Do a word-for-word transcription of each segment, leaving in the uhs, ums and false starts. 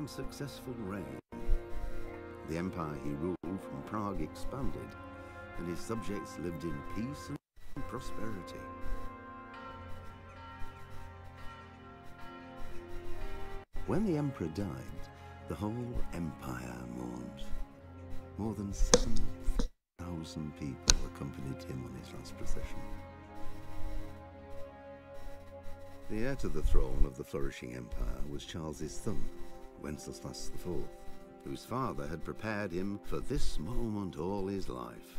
unsuccessful reign. The empire he ruled from Prague expanded, and his subjects lived in peace and prosperity. When the emperor died, the whole empire mourned. More than seven thousand people accompanied him on his last procession. The heir to the throne of the flourishing empire was Charles's son, Wenceslas the fourth, whose father had prepared him for this moment all his life.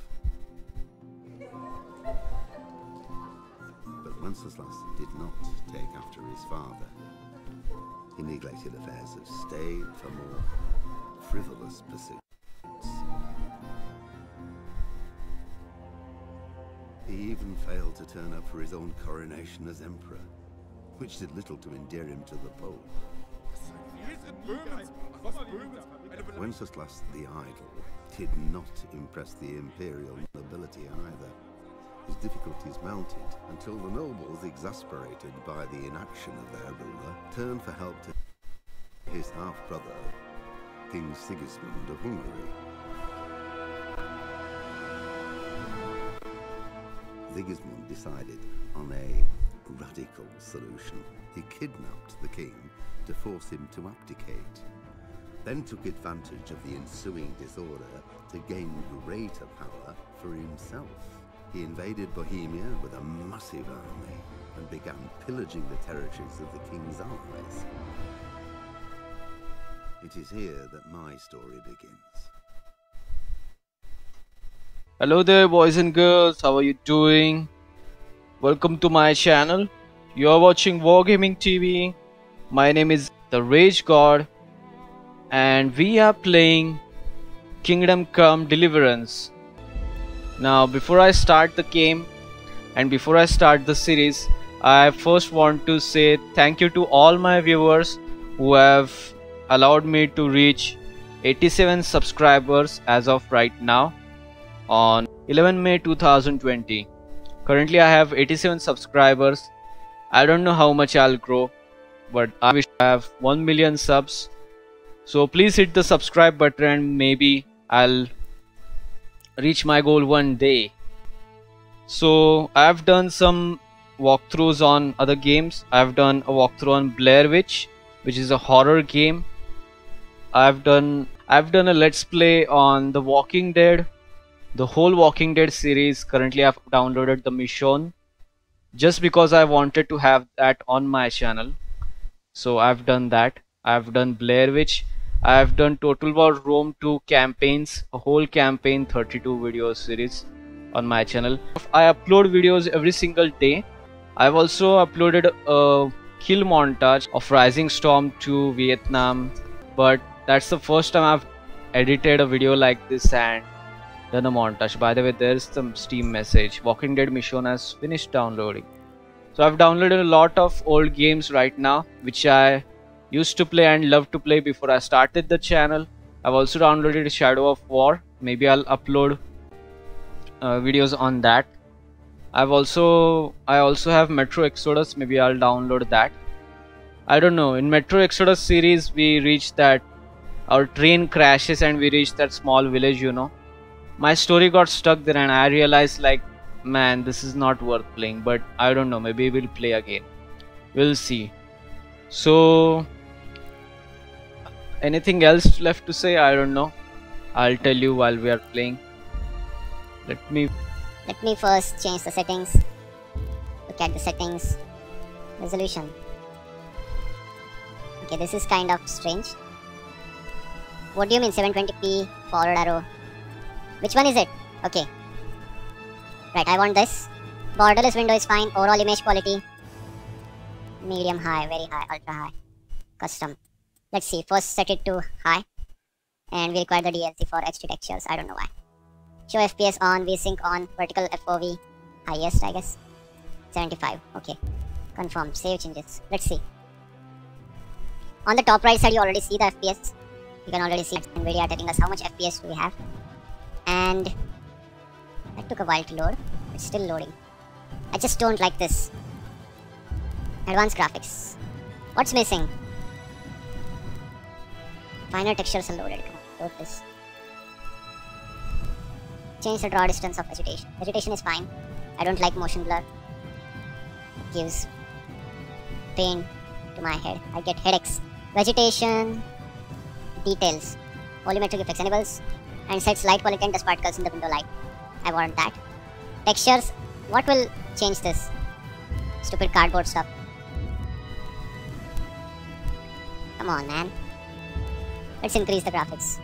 But Wenceslas did not take after his father. He neglected affairs of state for more frivolous pursuits. He even failed to turn up for his own coronation as emperor, which did little to endear him to the Pope. Wenceslas the Idle did not impress the imperial nobility either. His difficulties mounted until the nobles, exasperated by the inaction of their ruler, turned for help to his half-brother, King Sigismund of Hungary. Sigismund decided on a radical solution. He kidnapped the king to force him to abdicate, then took advantage of the ensuing disorder to gain greater power for himself. He invaded Bohemia with a massive army and began pillaging the territories of the king's allies. It is here that my story begins. Hello there, boys and girls, how are you doing? Welcome to my channel. You are watching Wargaming T V. My name is The Rage God, and we are playing Kingdom Come Deliverance. Now, before I start the game and before I start the series, I first want to say thank you to all my viewers who have allowed me to reach eighty-seven subscribers as of right now on eleven May two thousand twenty. Currently I have eighty-seven subscribers. I don't know how much I'll grow, but I wish I have one million subs. So please hit the subscribe button and maybe I'll reach my goal one day. So I've done some walkthroughs on other games. I've done a walkthrough on Blair Witch, which is a horror game. I've done I've done a let's play on The Walking Dead, the whole Walking Dead series. Currently I've downloaded the Michonne just because I wanted to have that on my channel. So I've done that. I've done Blair Witch. I've done Total War Rome two campaigns, a whole campaign thirty-two video series on my channel. I upload videos every single day. I've also uploaded a kill montage of Rising Storm to Vietnam, but that's the first time I've edited a video like this and done a montage. By the way, there's some Steam message. Walking Dead Michonne has finished downloading. So I've downloaded a lot of old games right now, which I used to play and loved to play before I started the channel. I've also downloaded Shadow of War. Maybe I'll upload uh, videos on that. I've also I also have Metro Exodus. Maybe I'll download that. I don't know. In Metro Exodus series, we reached that our train crashes and we reached that small village. You know, my story got stuck there and I realized, like, man, this is not worth playing. But I don't know. Maybe we'll play again. We'll see. So, anything else left to say? I don't know. I'll tell you while we are playing. Let me Let me first change the settings. Look at the settings. Resolution. Okay, this is kind of strange. What do you mean seven twenty p forward arrow? Which one is it? Okay. Right, I want this. Borderless window is fine. Overall image quality. Medium high, very high, ultra high. Custom. Let's see, first set it to high, and we require the D L C for extra textures. I don't know why. Show F P S on, VSync on, vertical F O V highest, I guess. seventy-five. Okay. Confirm. Save changes. Let's see. On the top right side, you already see the F P S. You can already see Nvidia telling us how much F P S do we have. And that took a while to load. It's still loading. I just don't like this. Advanced graphics. What's missing? finer textures unloaded. Load this. Change the draw distance of vegetation. Vegetation is fine. I don't like motion blur. It gives pain to my head. I get headaches. Vegetation. Details. Volumetric effects enables. And sets light quality and dust particles in the window light. I want that. Textures. What will change this? Stupid cardboard stuff. Come on, man. Let's increase the graphics.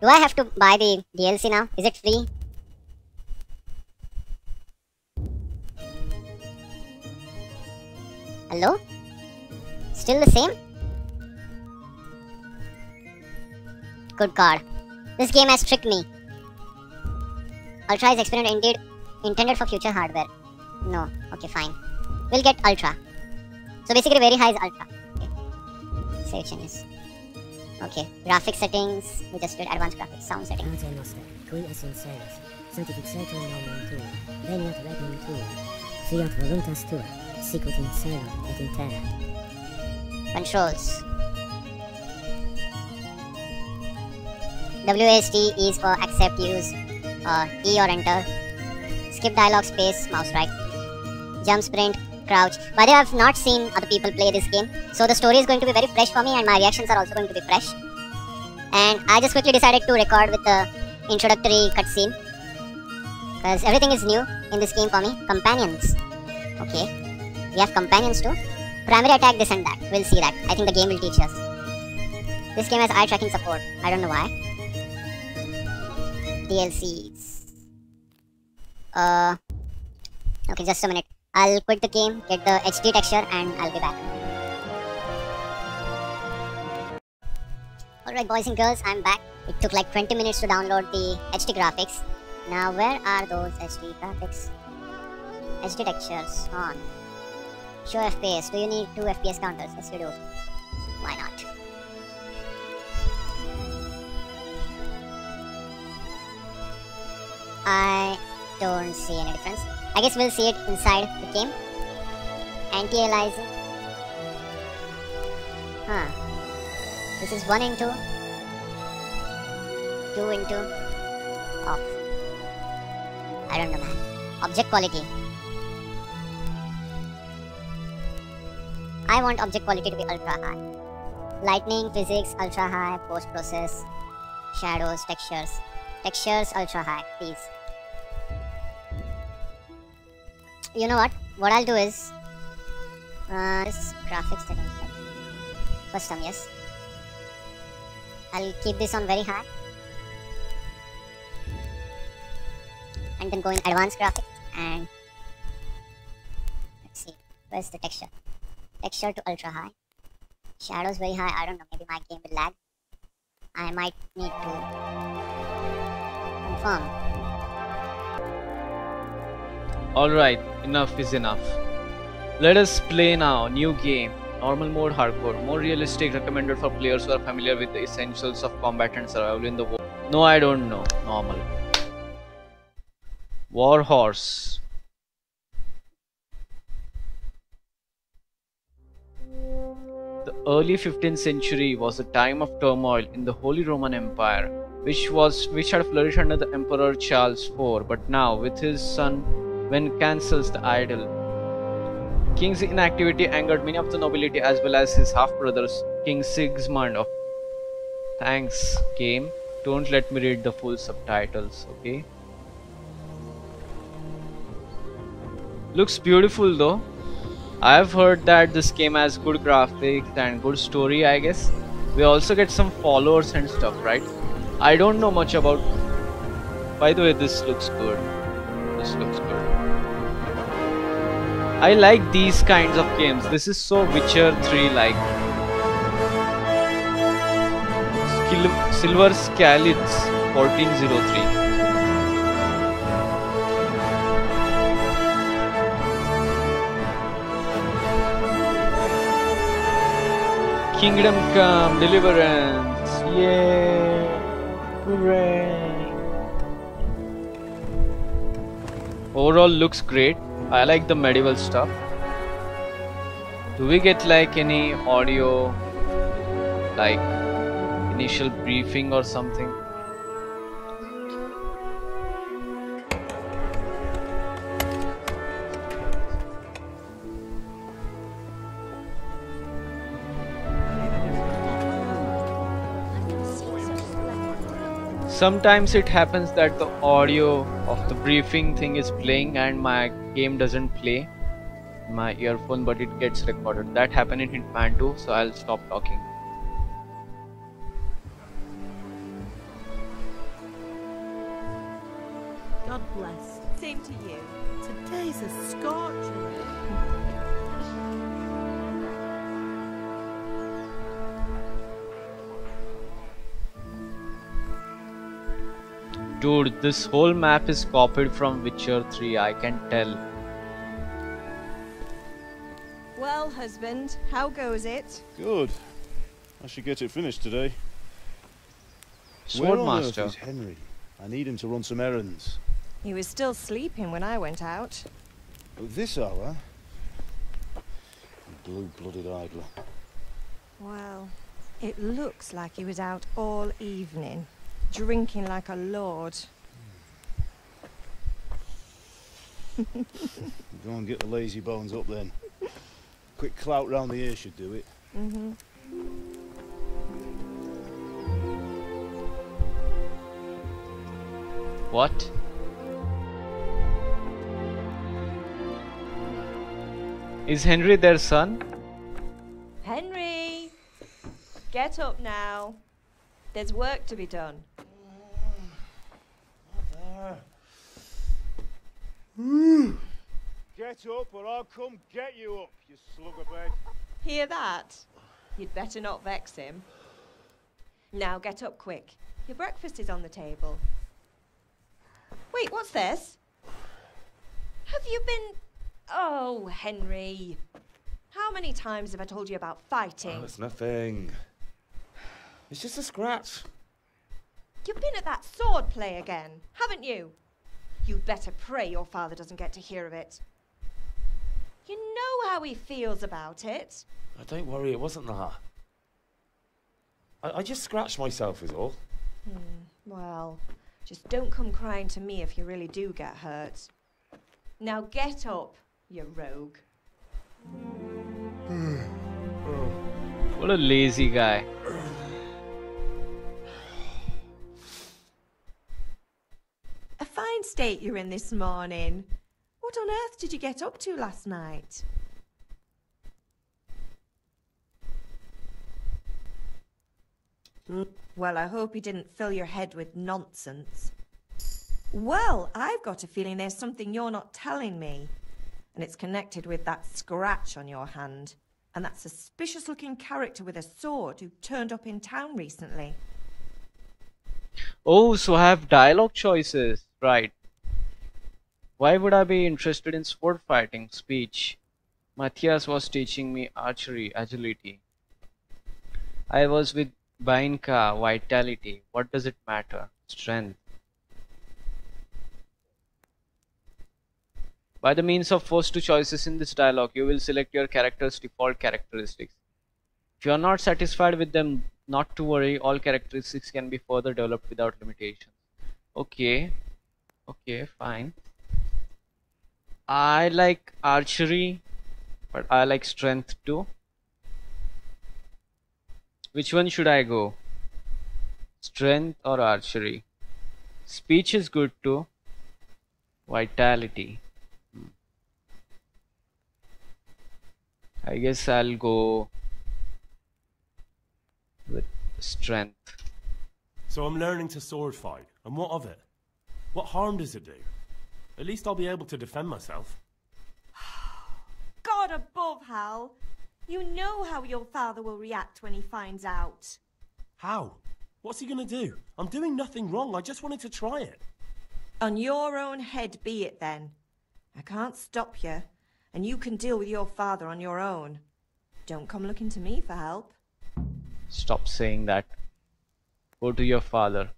Do I have to buy the D L C now? Is it free? Hello? Still the same? Good God. This game has tricked me. Ultra is experiment indeed intended for future hardware. No. Okay, fine. We'll get Ultra. So basically very high is Ultra. Okay. Save changes. Okay, graphics settings, we just did advanced graphics, sound settings. Controls. W A S D is for accept, use, or E or enter. Skip dialogue, space, mouse right. Jump, sprint, crouch. By the way, I've not seen other people play this game, so the story is going to be very fresh for me and my reactions are also going to be fresh. And I just quickly decided to record with the introductory cutscene because everything is new in this game for me. Companions. Okay, we have companions too. Primary attack, this and that. We'll see that. I think the game will teach us. This game has eye tracking support. I don't know why. D L Cs. Uh, okay, just a minute. I'll quit the game, get the H D texture, and I'll be back. Alright boys and girls, I'm back. It took like twenty minutes to download the H D graphics. Now where are those H D graphics? H D textures, on. Show F P S, do you need two F P S counters? Yes you do. Why not? I don't see any difference. I guess we'll see it inside the game. Anti-aliasing. Huh. This is one into two into. Off. I don't know, man. Object quality. I want object quality to be ultra high. Lightning, physics, ultra high, post-process, shadows, textures. Textures, ultra high, please. You know what? What I'll do is uh, this graphics setting custom, yes. I'll keep this on very high, and then go in advanced graphics and let's see where's the texture. Texture to ultra high, shadows very high. I don't know. Maybe my game will lag. I might need to confirm. Alright, enough is enough. Let us play now. New game. Normal mode, hardcore. More realistic, recommended for players who are familiar with the essentials of combat and survival in the war. No, I don't know. Normal. Warhorse. The early fifteenth century was a time of turmoil in the Holy Roman Empire, which was which had flourished under the Emperor Charles the fourth, but now with his son Wenceslas the idol. King's inactivity angered many of the nobility as well as his half-brothers, King Sigismund of... Thanks, game. Don't let me read the full subtitles, okay? Looks beautiful though. I've heard that this game has good graphics and good story, I guess. We also get some followers and stuff, right? I don't know much about... By the way, this looks good. This looks good. I like these kinds of games. This is so Witcher three like. Skill Silver Skalitz fourteen oh three. Kingdom Come Deliverance. Yay! Hooray! Overall looks great. I like the medieval stuff. Do we get like any audio like initial briefing or something. Sometimes it happens that the audio of the briefing thing is playing and my game doesn't play my earphone, but it gets recorded. That happened in Hitman two, so I'll stop talking. God bless. Same to you. Today's a scorcher. Dude, this whole map is copied from Witcher three, I can tell. Well, husband, how goes it? Good. I should get it finished today. Sword Master. Where on earth is Henry? I need him to run some errands. He was still sleeping when I went out. At this hour? Blue-blooded idler. Well, it looks like he was out all evening. Drinking like a lord. Go and get the lazy bones up then. Quick clout round the ear should do it. Mm-hmm. What? Is Henry their son? Henry! Get up now. There's work to be done. Mm. Get up or I'll come get you up, you sluggerbag. Hear that? You'd better not vex him. Now get up quick. Your breakfast is on the table. Wait, what's this? Have you been... Oh, Henry. How many times have I told you about fighting? Oh, it's nothing. It's just a scratch. You've been at that sword play again, haven't you? You'd better pray your father doesn't get to hear of it. You know how he feels about it. Oh, don't worry, it wasn't that. I, I just scratched myself is all. Hmm, well, just don't come crying to me if you really do get hurt. Now get up, you rogue. What a lazy guy. A fine state you're in this morning. What on earth did you get up to last night? Well, I hope he didn't fill your head with nonsense. Well, I've got a feeling there's something you're not telling me. And it's connected with that scratch on your hand. And that suspicious-looking character with a sword who turned up in town recently. Oh, so I have dialogue choices. Right. Why would I be interested in sword fighting? Speech. Matthias was teaching me archery, agility. I was with Bianca, vitality. What does it matter? Strength. By the means of first two choices in this dialogue, you will select your character's default characteristics. If you are not satisfied with them, not to worry. All characteristics can be further developed without limitations. Okay. Okay, fine. I like archery, but I like strength too. Which one should I go? Strength or archery? Speech is good too. Vitality. Hmm. I guess I'll go with strength. So I'm learning to sword fight, and what of it? What harm does it do? At least I'll be able to defend myself. God above, Hal. You know how your father will react when he finds out. How? What's he gonna do? I'm doing nothing wrong, I just wanted to try it. On your own head be it then. I can't stop you, and you can deal with your father on your own. Don't come looking to me for help. Stop saying that. Go to your father.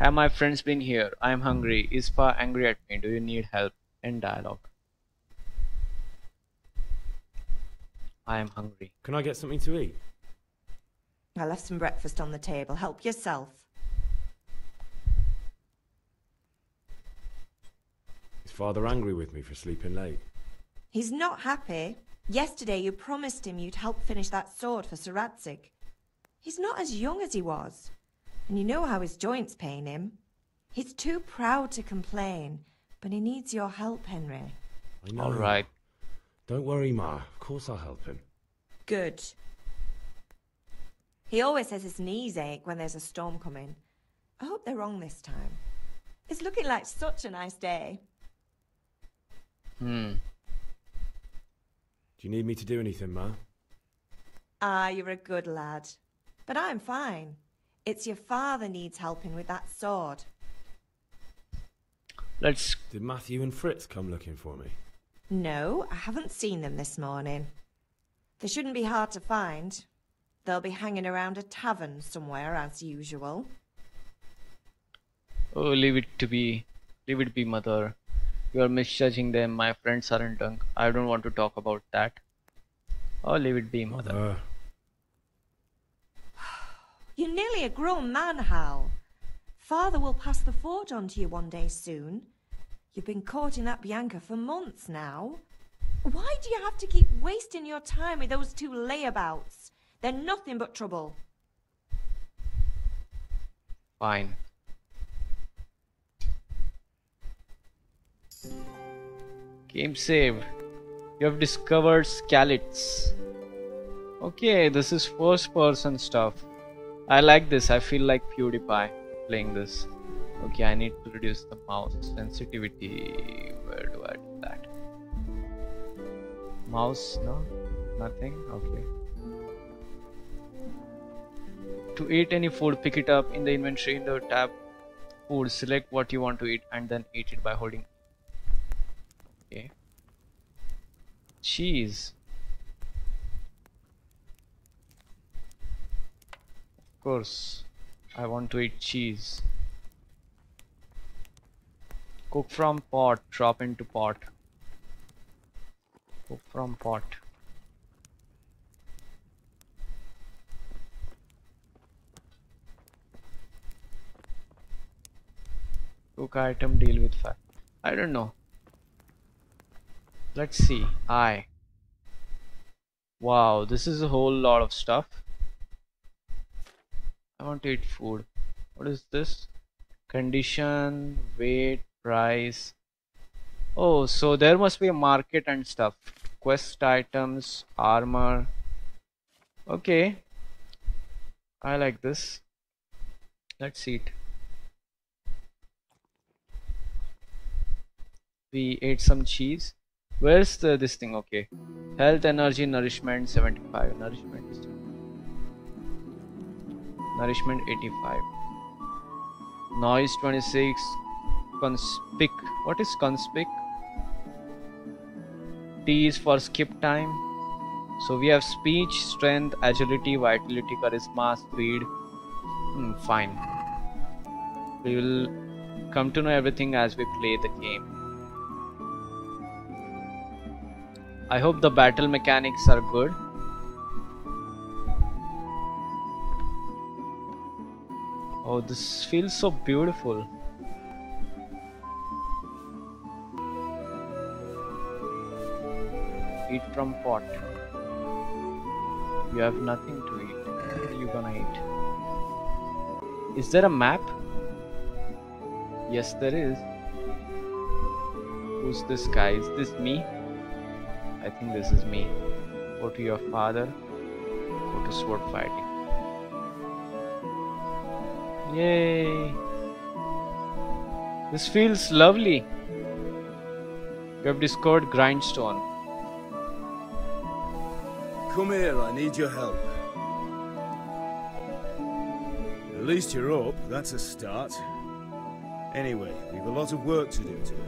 Have my friends been here? I am hungry. Is Pa angry at me? Do you need help? End dialogue. I am hungry. Can I get something to eat? I left some breakfast on the table. Help yourself. Is Father angry with me for sleeping late? He's not happy. Yesterday you promised him you'd help finish that sword for Sir Radzig. He's not as young as he was. And you know how his joints pain him. He's too proud to complain, but he needs your help, Henry. I know. All right. Don't worry, Ma. Of course I'll help him. Good. He always says his knees ache when there's a storm coming. I hope they're wrong this time. It's looking like such a nice day. Hmm. Do you need me to do anything, Ma? Ah, you're a good lad. But I'm fine. It's your father needs helping with that sword. Let's... Did Matthew and Fritz come looking for me? No, I haven't seen them this morning. They shouldn't be hard to find. They'll be hanging around a tavern somewhere as usual. Oh, leave it to be. Leave it be, Mother. You are misjudging them. My friends aren't drunk. I don't want to talk about that. Oh, leave it be, Mother. Mother. You're nearly a grown man, Hal. Father will pass the forge on to you one day soon. You've been courting that Bianca for months now. Why do you have to keep wasting your time with those two layabouts? They're nothing but trouble. Fine. Game saved. You have discovered Skalitz. Okay, this is first person stuff. I like this. I feel like PewDiePie playing this. Okay, I need to reduce the mouse sensitivity. Where do I do that? Mouse, no? Nothing? Okay. To eat any food, pick it up in the inventory in the tab food, select what you want to eat and then eat it by holding. Okay. Cheese. Of course, I want to eat cheese. Cook from pot, drop into pot. Cook from pot. Cook item, deal with fire. I don't know. Let's see. I. Wow, this is a whole lot of stuff. I want to eat food. What is this? Condition, weight, price. Oh, so there must be a market and stuff. Quest items, armor. Okay. I like this. Let's eat. We ate some cheese. Where's the this thing? Okay, health, energy, nourishment seventy-five, nourishment nourishment eighty-five, noise twenty-six, conspic. What is conspic? T is for skip time. So we have speech, strength, agility, vitality, charisma, speed. Hmm, fine. We will come to know everything as we play the game. I hope the battle mechanics are good. Oh, this feels so beautiful. Eat from pot. You have nothing to eat. What are you gonna eat? Is there a map? Yes, there is. Who's this guy? Is this me? I think this is me. Go to your father. Go to sword fighting. Yay! This feels lovely. You have discovered grindstone. Come here, I need your help. At least you're up, that's a start. Anyway, we've a lot of work to do today.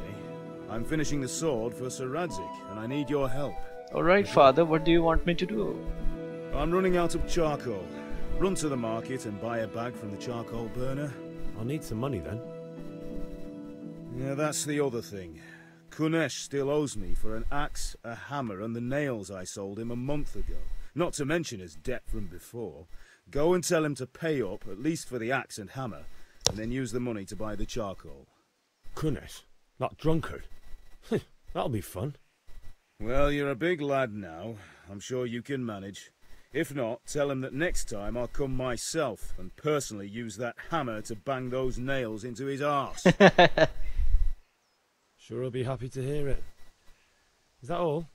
I'm finishing the sword for Sir Radzig, and I need your help. Alright, Father, what do you want me to do? I'm running out of charcoal. Run to the market and buy a bag from the charcoal burner. I'll need some money then. Yeah, that's the other thing. Kunesh still owes me for an axe, a hammer, and the nails I sold him a month ago. Not to mention his debt from before. Go and tell him to pay up, at least for the axe and hammer, and then use the money to buy the charcoal. Kunesh, that drunkard. That'll be fun. Well, you're a big lad now. I'm sure you can manage. If not, tell him that next time I'll come myself and personally use that hammer to bang those nails into his arse. Sure, I'll be happy to hear it. Is that all?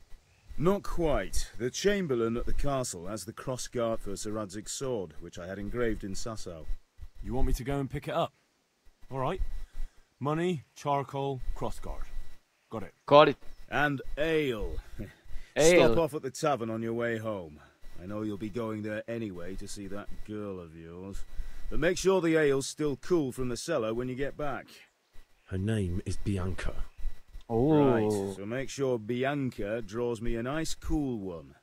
Not quite. The Chamberlain at the castle has the crossguard for Sir Radzig's sword, which I had engraved in Sasso. You want me to go and pick it up? All right. Money, charcoal, crossguard. Got it. Got it. And ale. ale. Stop off at the tavern on your way home. I know you'll be going there anyway to see that girl of yours. But make sure the ale's still cool from the cellar when you get back. Her name is Bianca. Oh. Right, so make sure Bianca draws me a nice cool one.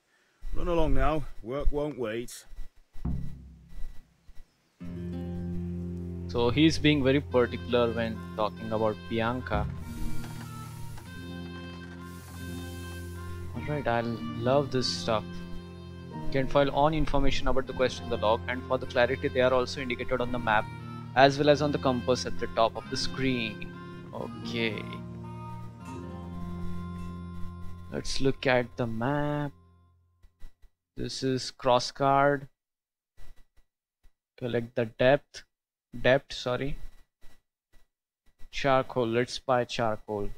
Run along now. Work won't wait. So he's being very particular when talking about Bianca. Alright, I love this stuff. You can find all information about the quest in the log, and for the clarity they are also indicated on the map as well as on the compass at the top of the screen. Okay. Let's look at the map. This is crossguard. Collect the depth. Depth, sorry. Charcoal. Let's buy charcoal.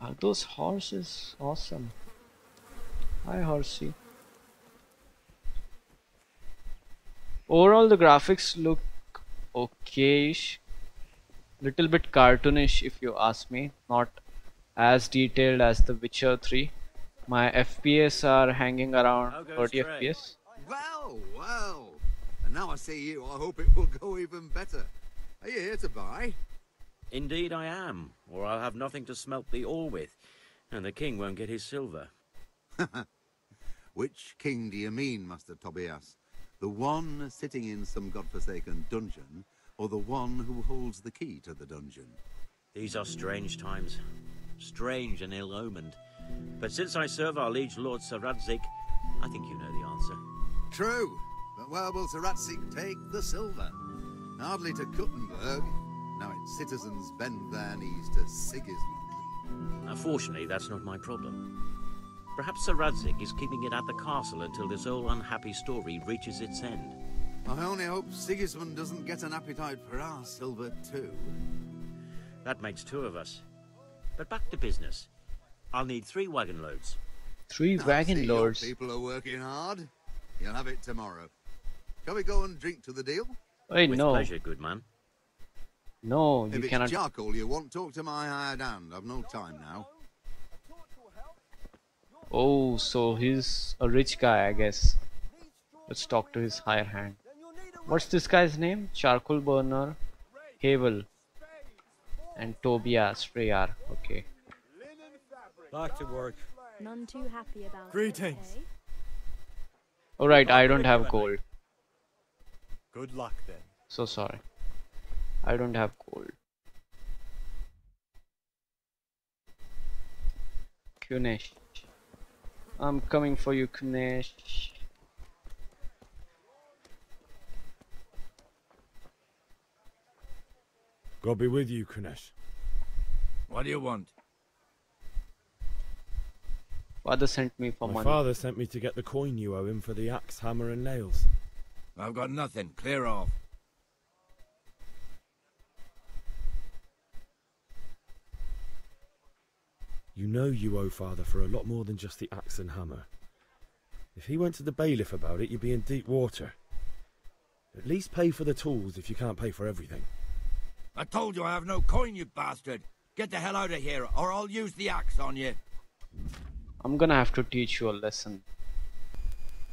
Are those horses awesome? Hi, horsey. Overall, the graphics look okayish, little bit cartoonish if you ask me. Not as detailed as the Witcher three. My F P S are hanging around thirty F P S. Well, well. And now I see you. I hope it will go even better. Are you here to buy? Indeed I am, or I'll have nothing to smelt the ore with, and the king won't get his silver. Which king do you mean, Master Tobias? The one sitting in some godforsaken dungeon, or the one who holds the key to the dungeon? These are strange times, strange and ill-omened. But since I serve our liege lord Sir Radzig, I think you know the answer. True, but where will Sir Radzig take the silver? Hardly to Kuttenberg. Now its citizens bend their knees to Sigismund. Unfortunately, that's not my problem. Perhaps Sir Radzig is keeping it at the castle until this whole unhappy story reaches its end. I only hope Sigismund doesn't get an appetite for our silver too. That makes two of us. But back to business. I'll need three wagon loads. Three wagon loads? People are working hard. You'll have it tomorrow. Can we go and drink to the deal? Wait, With no. pleasure, good man. No, you if cannot. If it's charcoal you want, talk to my hired hand. I've no time now. Oh, so he's a rich guy, I guess. Let's talk to his hired hand. What's this guy's name? Charcoal burner, Havel, and Tobias Freyar. Okay. Back to work. None too happy about. Greetings. Okay. All right, I don't have gold. Good luck then. So sorry. I don't have gold. Kunesh. I'm coming for you, Kunesh. God be with you, Kunesh. What do you want? Father sent me for My money. My father sent me to get the coin you owe him for the axe, hammer and nails. I've got nothing. Clear off. You know you owe father for a lot more than just the axe and hammer. If he went to the bailiff about it, you'd be in deep water. At least pay for the tools if you can't pay for everything. I told you I have no coin, you bastard. Get the hell out of here or I'll use the axe on you. I'm gonna have to teach you a lesson.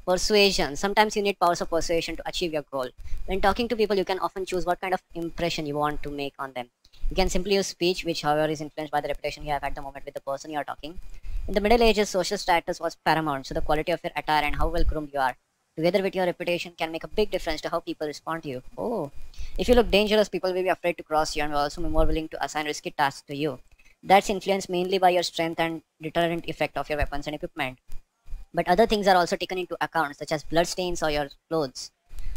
Persuasion. Sometimes you need powers of persuasion to achieve your goal. When talking to people, you can often choose what kind of impression you want to make on them. You can simply use speech, which however is influenced by the reputation you have at the moment with the person you are talking. In the Middle Ages, social status was paramount, so the quality of your attire and how well groomed you are together with your reputation can make a big difference to how people respond to you. Oh, if you look dangerous, people will be afraid to cross you and will also be more willing to assign risky tasks to you. That's influenced mainly by your strength and deterrent effect of your weapons and equipment. But other things are also taken into account, such as bloodstains or your clothes.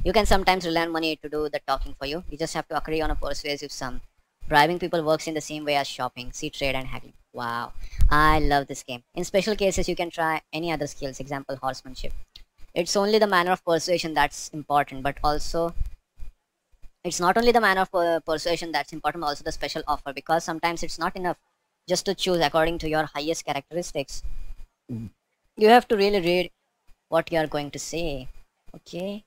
You can sometimes rely on money to do the talking for you. You just have to agree on a persuasive sum. Bribing people works in the same way as shopping, sea trade and haggling. Wow, I love this game. In special cases, you can try any other skills, example horsemanship. It's only the manner of persuasion that's important, but also... It's not only the manner of uh, persuasion that's important, but also the special offer, because sometimes it's not enough just to choose according to your highest characteristics. Mm. You have to really read what you are going to say. Okay.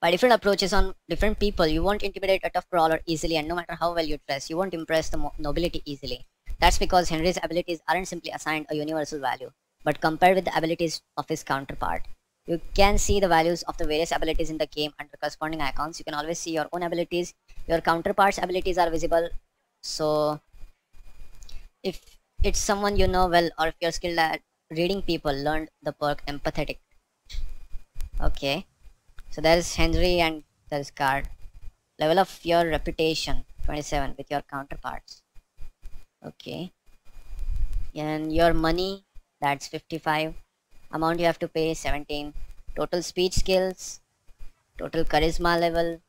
By different approaches on different people, you won't intimidate a tough brawler easily, and no matter how well you dress, you won't impress the nobility easily. That's because Henry's abilities aren't simply assigned a universal value, but compared with the abilities of his counterpart. You can see the values of the various abilities in the game under corresponding icons. You can always see your own abilities. Your counterpart's abilities are visible. So, if it's someone you know well, or if you're skilled at reading people, learned the perk Empathetic. Okay. So there's Henry and there's Guard. Level of your reputation, twenty-seven, with your counterparts. Okay. And your money, that's fifty-five. Amount you have to pay, seventeen. Total speech skills, total charisma level,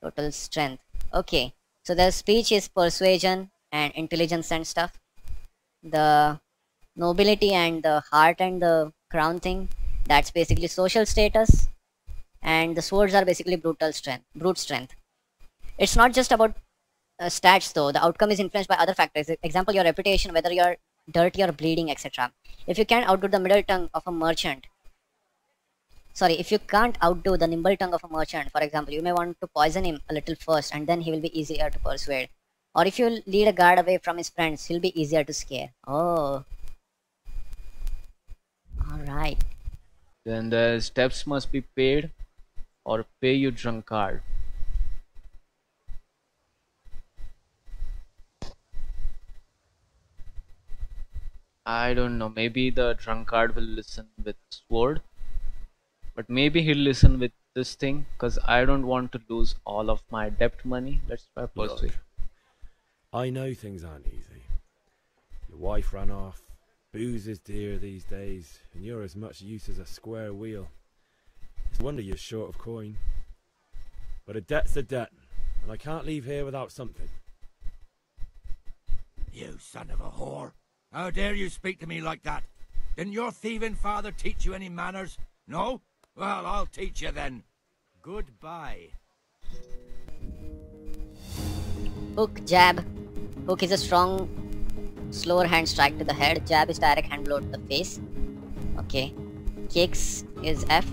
total strength. Okay, so the speech is persuasion and intelligence and stuff. The nobility and the heart and the crown thing, that's basically social status. And the swords are basically brutal strength, brute strength. It's not just about uh, stats though. The outcome is influenced by other factors. Example, your reputation, whether you're dirty or bleeding, et cetera. If you can't outdo the middle tongue of a merchant, sorry, if you can't outdo the nimble tongue of a merchant, for example, you may want to poison him a little first, and then he will be easier to persuade. Or if you lead a guard away from his friends, he'll be easier to scare. Oh, all right. Then the steps must be paid, or pay you drunkard. I don't know, maybe the drunkard will listen with sword, but maybe he'll listen with this thing, because I don't want to lose all of my debt money. Let's try persuade. I know things aren't easy. Your wife ran off, booze is dear these days, and you're as much use as a square wheel. It's a wonder you're short of coin. But a debt's a debt, and I can't leave here without something. You son of a whore! How dare you speak to me like that? Didn't your thieving father teach you any manners? No? Well, I'll teach you then. Goodbye. Hook, jab. Hook is a strong, slower hand strike to the head. Jab is direct hand blow to the face. Okay. Kicks is F.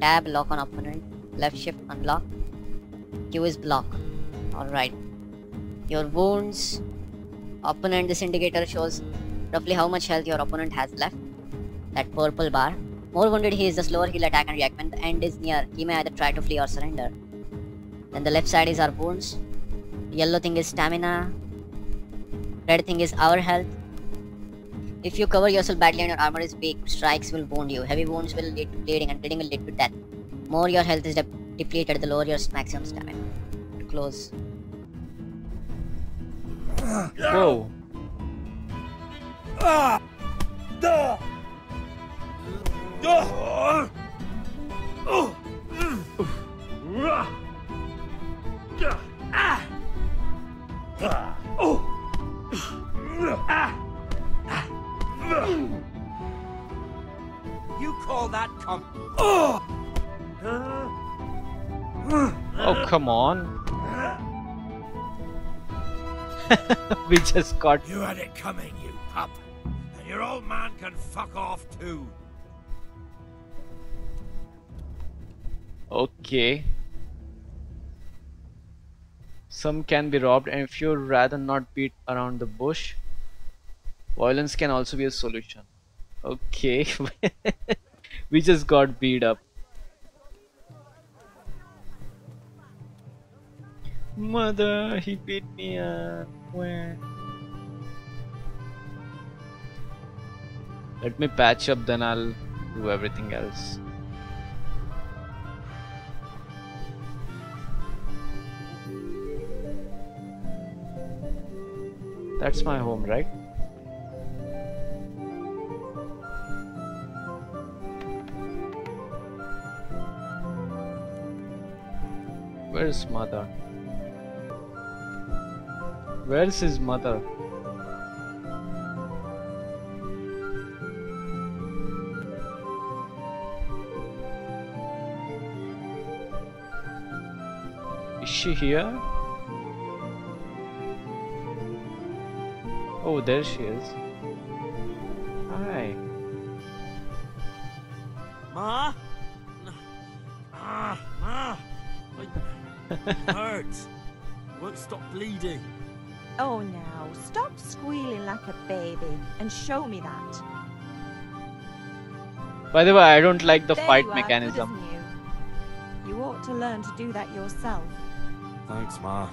Tab, lock on opponent. Left shift, unlock. Q is block. Alright. Your wounds. Opponent, this indicator shows roughly how much health your opponent has left. That purple bar. More wounded he is, the slower he'll attack and react. When the end is near, he may either try to flee or surrender. Then the left side is our wounds. Yellow thing is stamina. Red thing is our health. If you cover yourself badly and your armor is weak, strikes will wound you. Heavy wounds will lead to bleeding, and bleeding will lead to death. More your health is de depleted, the lower your maximum stamina. To close. Whoa. You call that com- Oh, come on. We just got... You had it coming, you pup. And your old man can fuck off too. Okay. Some can be robbed, and if you'd rather not beat around the bush, violence can also be a solution. Okay. We just got beat up. Mother, he beat me up. Where? Let me patch up, then I'll do everything else. That's my home, right? Where's mother? Where's his mother? Is she here? Oh, there she is. Hi. Ma? Ah, Ma! It hurts. Won't stop bleeding. Oh, now, stop squealing like a baby and show me that. By the way, I don't like the there fight you are, mechanism. Good, you? You ought to learn to do that yourself. Thanks, Ma.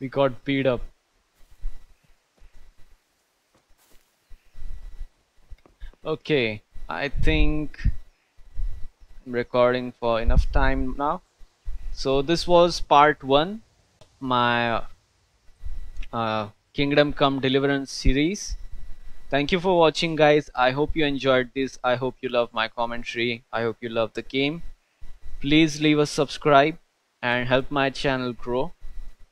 We got beat up. Okay, I think I'm recording for enough time now. So this was part one, my uh, Kingdom Come Deliverance series. Thank you for watching, guys. I hope you enjoyed this. I hope you love my commentary. I hope you love the game. Please leave a subscribe and help my channel grow.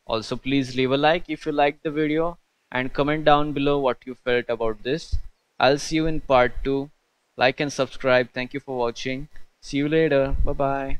Also, please leave a like if you liked the video and comment down below what you felt about this. I'll see you in part two. Like and subscribe. Thank you for watching. See you later. Bye bye.